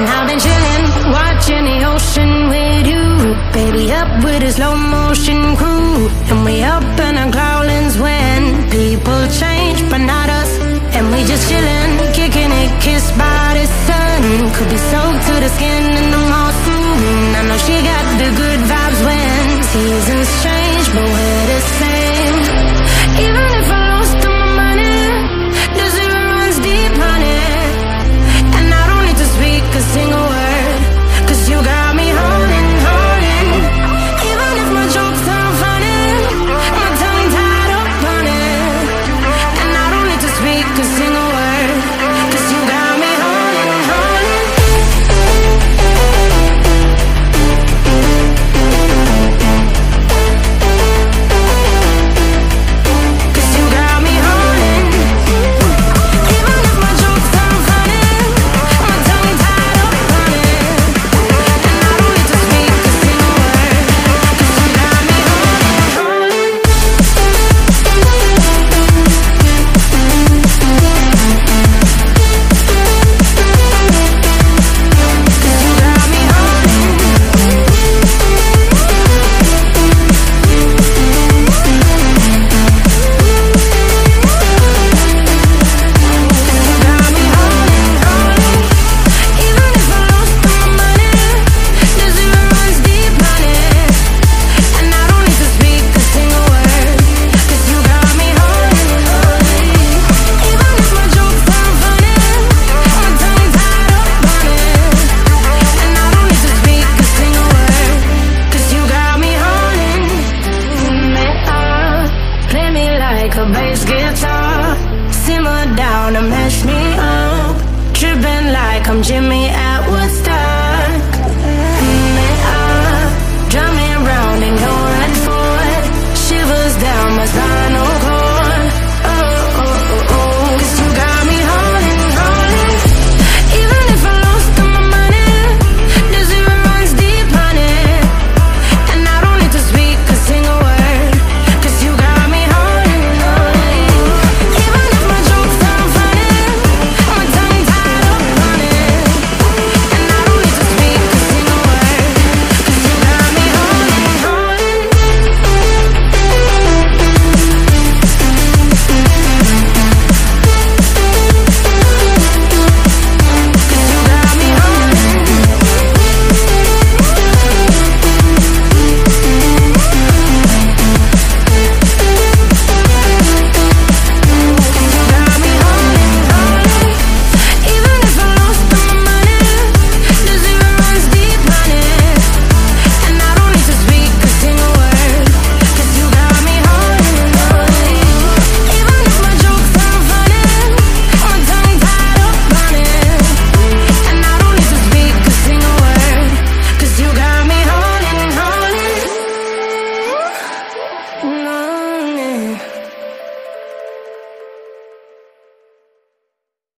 And I've been chilling, watching the ocean with you. Baby, up with a slow motion crew. And we up in our growlings when people change, but not us. And we just chilling, kicking it, kissed by the sun. Could be soaked to the skin in the monsoon. I know she got the good vibe.